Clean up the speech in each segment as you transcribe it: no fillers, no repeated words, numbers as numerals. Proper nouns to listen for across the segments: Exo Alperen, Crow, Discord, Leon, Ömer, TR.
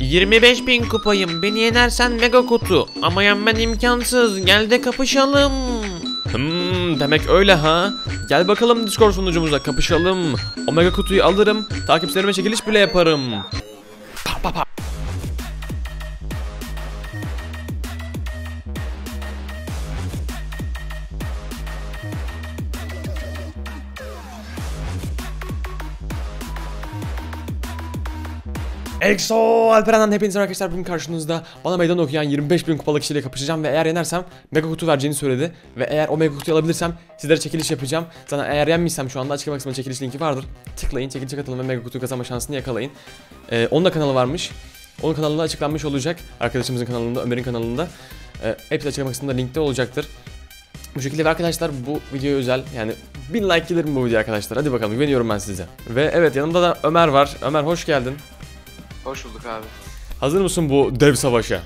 25.000 kupayım. Beni yenersen mega kutu. Ama yenmen imkansız. Gel de kapışalım. Demek öyle ha. Gel bakalım Discord sunucumuza kapışalım. Omega kutuyu alırım. Takipçilerime çekiliş bile yaparım. Pa pa pa. Exo Alperen'den hepinizin arkadaşlar, bugün karşınızda bana meydan okuyan 25.000 kupalık kişiyle kapışacağım ve eğer yenersem mega kutu vereceğini söyledi ve eğer o mega kutuyu alabilirsem sizlere çekiliş yapacağım. Zaten eğer yenmişsem şu anda açıklama kısmında çekiliş linki vardır. Tıklayın, çekilişe katılın ve mega kutuyu kazanma şansını yakalayın. Onun da kanalı varmış. Onun kanalında açıklanmış olacak. Arkadaşımızın kanalında, Ömer'in kanalında. Hepsi açıklama kısmında linkte olacaktır. Bu şekilde arkadaşlar, bu videoya özel, yani 1000 like gelir mi bu video arkadaşlar? Hadi bakalım, güveniyorum ben size. Ve evet, yanımda da Ömer var. Ömer hoş geldin. Hoş bulduk abi. Hazır mısın bu dev savaşa?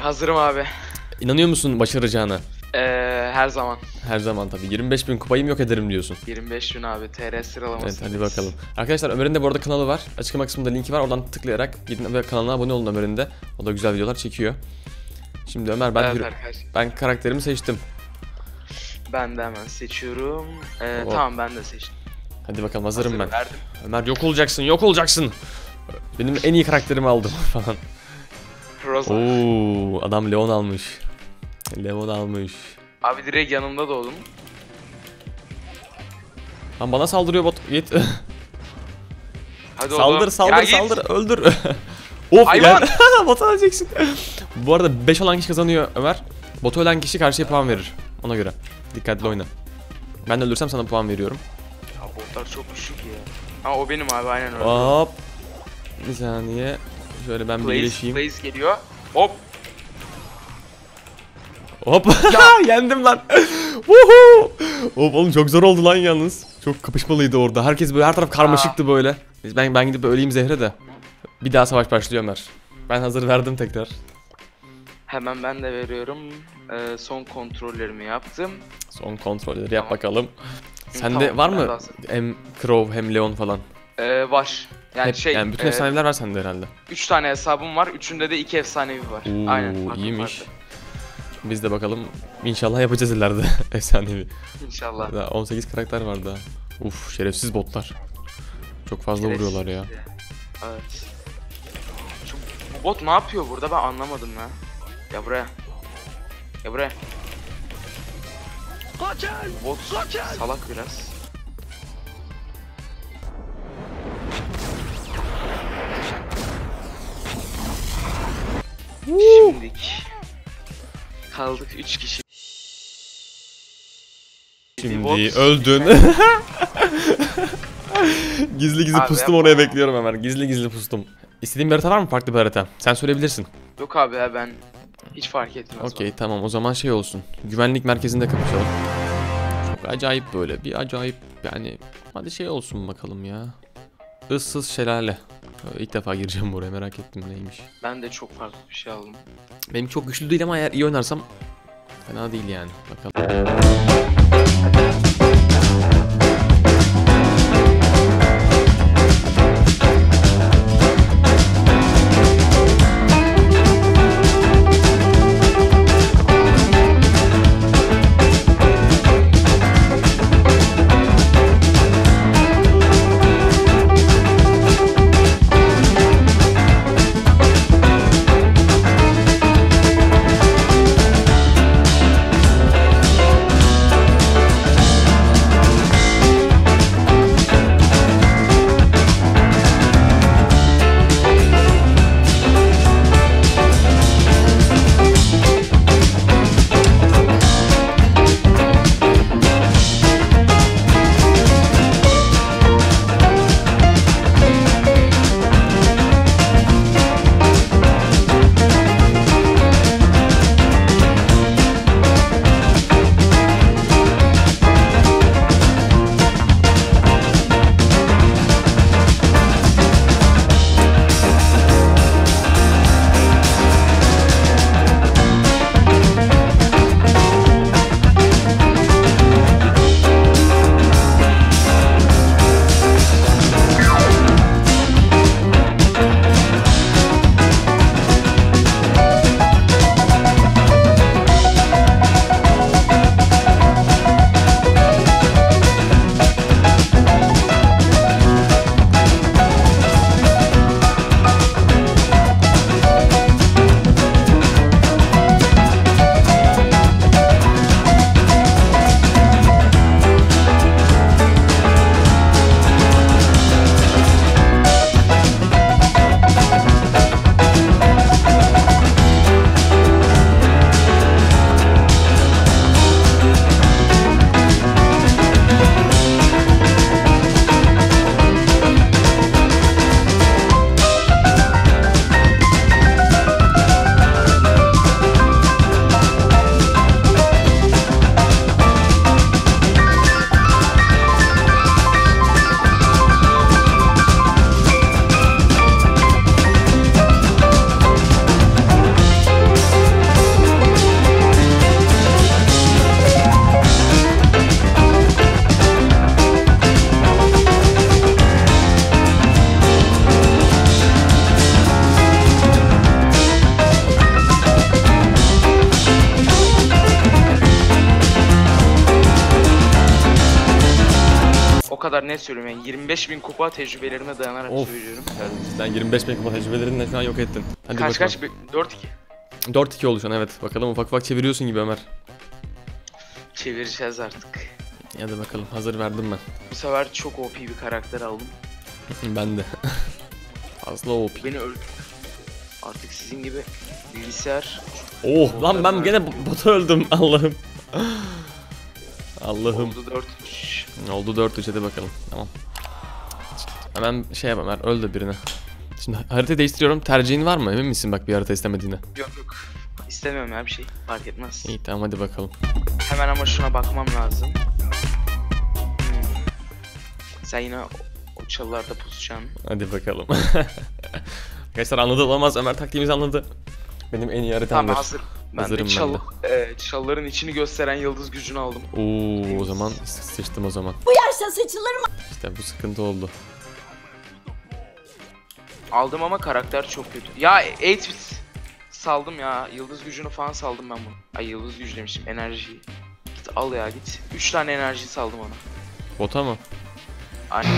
Hazırım abi. İnanıyor musun başaracağına? Her zaman. Her zaman tabii. 25.000 kupayım yok ederim diyorsun. 25.000 abi, TR sıralaması. Evet, hadi bakalım. Arkadaşlar Ömer'in de bu arada kanalı var. Açıklama kısmında linki var. Oradan tıklayarak gidin ve kanalına abone olun Ömer'in de. O da güzel videolar çekiyor. Şimdi Ömer, ben evet, ben karakterimi seçtim. Ben de hemen seçiyorum. Tamam, ben de seçtim. Hadi bakalım, hazırım ben. Verdim. Ömer yok olacaksın, yok olacaksın. Benim en iyi karakterimi aldım falan. Oo, adam Leon almış. Leon almış. Abi direkt yanımda doğdum. Lan bana saldırıyor bot. Git. Hadi saldır oğlum. Saldır ya, saldır git. Öldür. Of ya. Bota alacaksın. Bu arada 5 olan kişi kazanıyor Ömer. Bota ölen kişi karşıya puan verir. Ona göre dikkatli oyna. Ben de öldürsem sana puan veriyorum. Ya botlar çok düşük ya. Ha, o benim abi, aynen öyle. Hop. Bir saniye. Şöyle ben birleşeyim. Blaze geliyor. Hop. Hop. Yendim lan. Vuhu. Hop oğlum, çok zor oldu lan yalnız. Çok kapışmalıydı orada. Herkes böyle, her taraf karmaşıktı böyle. Ben gidip öleyim zehre de. Bir daha savaş başlıyor Ömer. Ben hazır verdim tekrar. Hemen ben de veriyorum. Son kontrollerimi yaptım. Son kontrolleri yap bakalım. Sende tamam, var mı hem Crow hem Leon falan? Var. Yani bütün efsaneler var sende herhalde. 3 tane hesabım var. Üçünde de 2 efsanevi var. Oo, aynen. İyiymiş. Vardı. Biz de bakalım. İnşallah yapacağız ileride efsanevi. İnşallah. Daha 18 karakter var daha. Uf, şerefsiz botlar. Çok fazla vuruyorlar ya. Evet. Bu bot ne yapıyor burada, ben anlamadım ya. Ya buraya. Ya buraya. Kaçın. Bot salak biraz. Şimdilik kaldık 3 kişi. Şimdi öldün. Gizli gizli abi, pustum oraya bekliyorum Ömer. Gizli gizli pustum. İstediğin bir harita var mı, farklı bir harita? Sen söyleyebilirsin. Yok abi ya, ben hiç fark etmez. Okey tamam, o zaman şey olsun. Güvenlik merkezinde kapışalım. Çok acayip böyle bir acayip yani. Hadi şey olsun bakalım ya. Issız şelale. İlk defa gireceğim buraya, merak ettim neymiş. Ben de çok farklı bir şey aldım. Benim çok güçlü değil ama eğer iyi oynarsam fena değil yani. Bakalım. kadar net söylüyorum yani 25.000 kupa tecrübelerime dayanarak söylüyorum. Yani sen 25.000 kupa tecrübelerini şu an yok ettin. Hadi kaç bakalım. Kaç? 4-2. 4-2 oldu şu an, evet. Bakalım ufak ufak çeviriyorsun gibi Ömer. Çevireceğiz artık. Ya da bakalım, hazır verdim ben. Bu sefer çok OP bir karakter aldım. Ben de. Fazla OP. Beni öldürdü. Artık sizin gibi bilgisayar. Oh lan, ben gene bota öldüm Allah'ım. Allah'ım. Oldu 4-3. Oldu 4-3, hadi bakalım. Tamam. Hemen şey yapayım, Ömer öldü birine. Şimdi harita değiştiriyorum. Tercihin var mı? Emin misin bak bir harita istemediğine? Yok yok. İstemiyorum ya bir şey. Fark etmez. İyi tamam, hadi bakalım. Hemen ama şuna bakmam lazım. Sen yine o çalılarda pusacaksın. Hadi bakalım. Arkadaşlar anladı olamaz. Ömer taktiğimizi anladı. Benim en iyi haritamdır. Tamam hazır. Ben de çalıların içini gösteren yıldız gücünü aldım. Oo, o zaman sıçtım o zaman. Bu yaşta sıçılır mı? İşte bu sıkıntı oldu. Aldım ama karakter çok kötü. Ya 8-bit saldım ya. Yıldız gücünü falan saldım ben bunu. Ay yıldız gücü demişim, enerjiyi. Git al ya git. 3 tane enerji saldım ona. Bota mı? Aynen.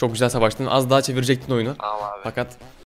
Çok güzel savaştın. Az daha çevirecektin oyunu. Fakat